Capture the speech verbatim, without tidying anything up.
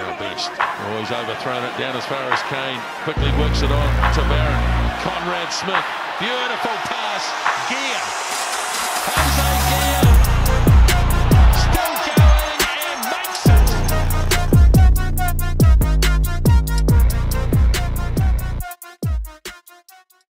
our best. Oh, he's overthrown it down as far as Kane. Quickly works it on to Barron. Conrad Smith. Beautiful pass. Gear.